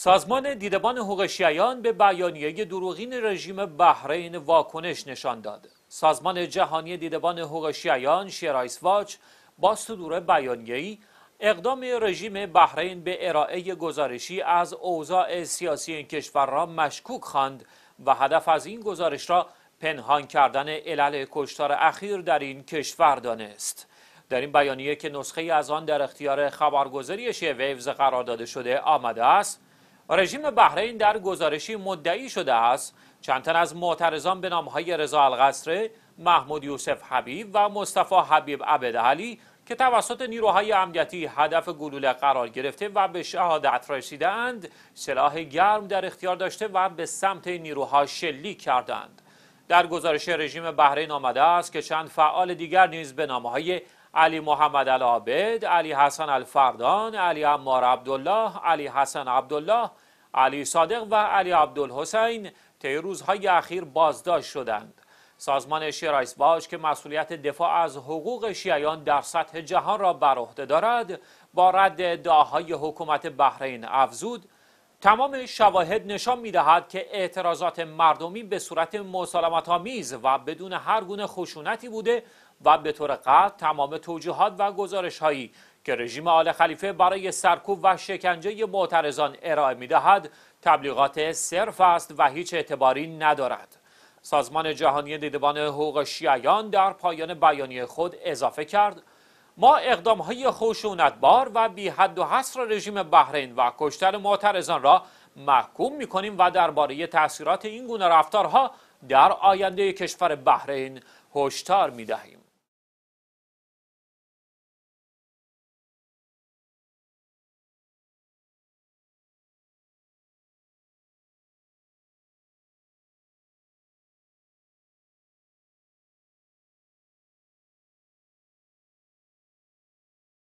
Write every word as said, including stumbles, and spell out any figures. سازمان دیدبان حقوق شیعیان به بیانیه دروغین رژیم بحرین واکنش نشان داد. سازمان جهانی دیدبان حقوق شیعیان شیارایتس واچ با صدور بیانیه‌ای اقدام رژیم بحرین به ارائه گزارشی از اوضاع سیاسی این کشور را مشکوک خواند و هدف از این گزارش را پنهان کردن علل کشتار اخیر در این کشور دانست. در این بیانیه که نسخه از آن در اختیار خبرگزاری شیعه ویوز قرار داده شده آمده است، رژیم بحرین در گزارشی مدعی شده است چند تن از معترضان به نام‌های رضا الغسره، محمود یوسف حبیب و مصطفی حبیب عبدعلی که توسط نیروهای امنیتی هدف گلوله قرار گرفته و به شهادت رسیدند، سلاح گرم در اختیار داشته و به سمت نیروها شلیک کردند. در گزارش رژیم بحرین آمده است که چند فعال دیگر نیز به نام‌های علی محمد العابد، علی حسن الفردان، علی عمار عبدالله، علی حسن عبدالله، علی صادق و علی عبدالحسین طی روزهای اخیر بازداشت شدند. سازمان شیارایتس واچ که مسئولیت دفاع از حقوق شیعیان در سطح جهان را بر عهده دارد، با رد ادعاهای حکومت بحرین افزود: تمام شواهد نشان می‌دهد که اعتراضات مردمی به صورت مسالمت‌آمیز و بدون هر گونه خشونتی بوده و به طور قطع تمام توجیهات و گزارش‌هایی که رژیم آل خلیفه برای سرکوب و شکنجه معترضان ارائه می‌دهد تبلیغات صرف است و هیچ اعتباری ندارد. سازمان جهانی دیدبان حقوق شیعیان در پایان بیانیه خود اضافه کرد: ما اقدام‌های خشونتبار و بی حد و حصر رژیم بحرین و کشتار معترضان را محکوم می‌کنیم و درباره تأثیرات این گونه رفتارها در آینده کشور بحرین هشدار می‌دهیم.